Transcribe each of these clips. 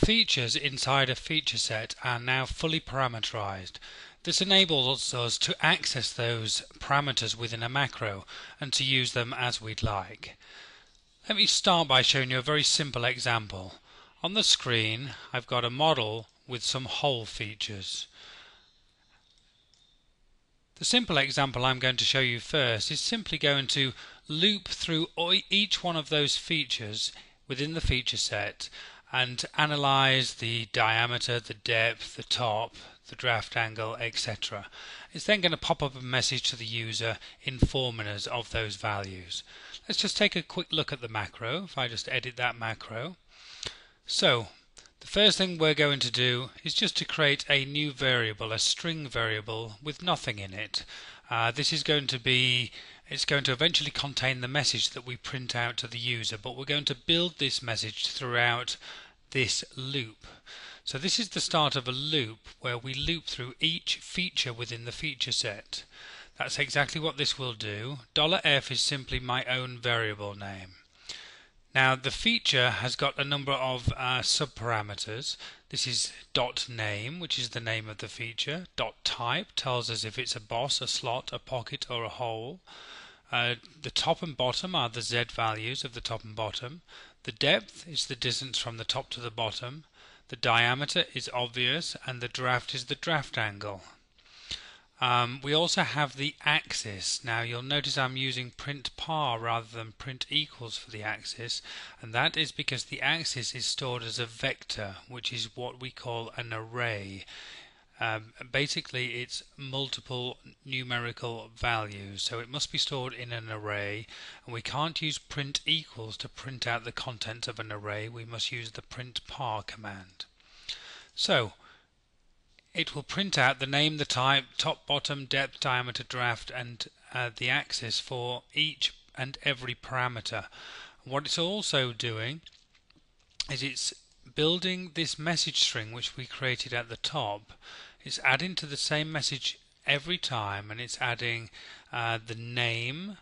The features inside a feature set are now fully parameterized. This enables us to access those parameters within a macro and to use them as we'd like. Let me start by showing you a very simple example. On the screen I've got a model with some hole features. The simple example I'm going to show you first is simply going to loop through each one of those features within the feature set and analyze the diameter, the depth, the top, the draft angle, etc. It's then going to pop up a message to the user informing us of those values. Let's just take a quick look at the macro. If I just edit that macro. So the first thing we're going to do is just to create a new variable, a string variable with nothing in it. It's going to eventually contain the message that we print out to the user, but we're going to build this message throughout this loop. So this is the start of a loop where we loop through each feature within the feature set. That's exactly what this will do. $f is simply my own variable name. Now the feature has got a number of subparameters. This is .name, which is the name of the feature. .type tells us if it's a boss, a slot, a pocket or a hole. The top and bottom are the Z values of the top and bottom. The depth is the distance from the top to the bottom. The diameter is obvious and the draft is the draft angle. We also have the axis. Now you'll notice I'm using print par rather than print equals for the axis, and that is because the axis is stored as a vector, which is what we call an array. Basically it's multiple numerical values, so it must be stored in an array, and we can't use print equals to print out the contents of an array. We must use the print par command. So it will print out the name, the type, top, bottom, depth, diameter, draft and the axis for each and every parameter. What it's also doing is it's building this message string which we created at the top. It's adding to the same message every time, and it's adding the name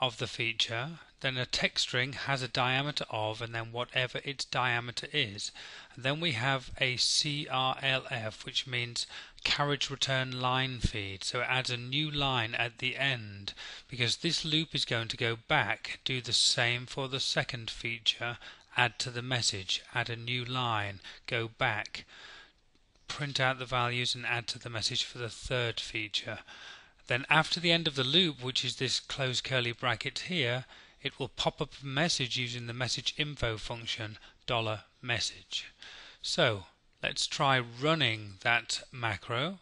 of the feature, then a text string has a diameter of, and then whatever its diameter is. And then we have a CRLF, which means carriage return line feed, so it adds a new line at the end, because this loop is going to go back, do the same for the second feature, add to the message, add a new line, go back, print out the values and add to the message for the third feature. Then after the end of the loop, which is this close curly bracket here, it will pop up a message using the message info function $message. So let's try running that macro.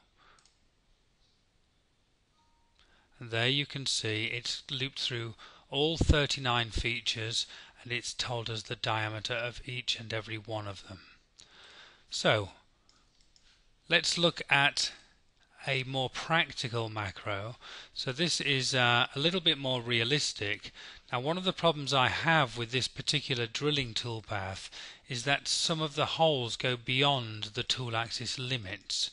And there you can see it's looped through all 39 features, and it's told us the diameter of each and every one of them. So let's look at a more practical macro. So this is a little bit more realistic. Now one of the problems I have with this particular drilling toolpath is that some of the holes go beyond the tool axis limits.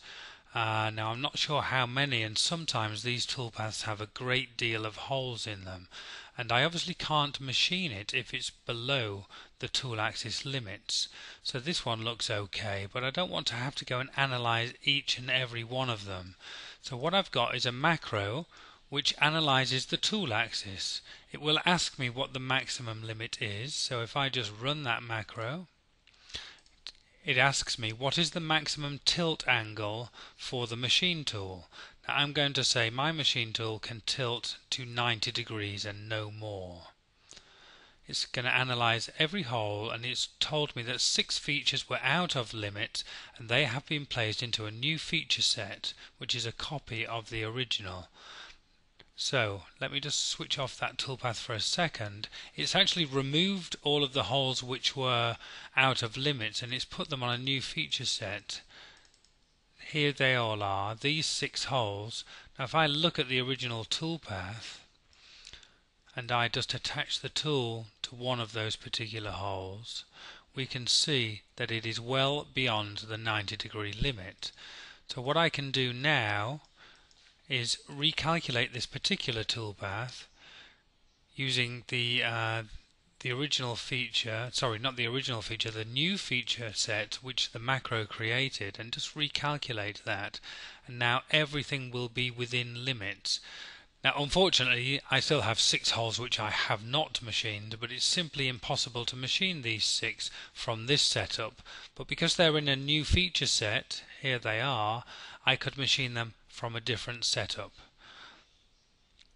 Now I'm not sure how many, and sometimes these toolpaths have a great deal of holes in them, and I obviously can't machine it if it's below the tool axis limits. So this one looks okay, but I don't want to have to go and analyze each and every one of them. So what I've got is a macro which analyzes the tool axis. It will ask me what the maximum limit is, so if I just run that macro, it asks me what is the maximum tilt angle for the machine tool. Now I'm going to say my machine tool can tilt to 90 degrees and no more. It's going to analyze every hole, and it's told me that 6 features were out of limit and they have been placed into a new feature set, which is a copy of the original. So let me just switch off that toolpath for a second. It's actually removed all of the holes which were out of limits, and it's put them on a new feature set. Here they all are, these 6 holes. Now if I look at the original toolpath and I just attach the tool to one of those particular holes, we can see that it is well beyond the 90-degree limit. So what I can do now is recalculate this particular toolpath using the new feature set which the macro created and just recalculate that, and now everything will be within limits. Now, unfortunately, I still have 6 holes which I have not machined, but it's simply impossible to machine these 6 from this setup. But because they're in a new feature set, here they are, I could machine them from a different setup.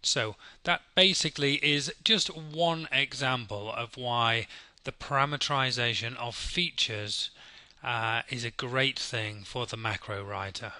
So that basically is just one example of why the parameterization of features is a great thing for the macro writer.